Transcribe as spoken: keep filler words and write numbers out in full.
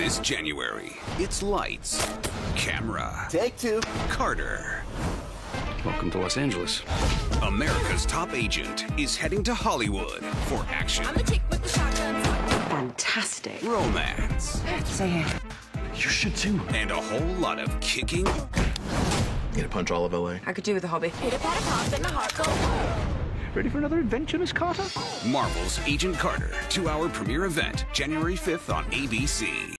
This January, it's lights, camera, take two, Carter. Welcome to Los Angeles. America's top agent is heading to Hollywood for action. I'm the chick with the shotgun. Fantastic. Romance. Say it. You should too. And a whole lot of kicking. I'm gonna punch all of L A. I could do with a hobby. Hit a pat of pops and a heart go. Ready for another adventure, Miss Carter? Marvel's Agent Carter, two-hour premiere event, January fifth on A B C.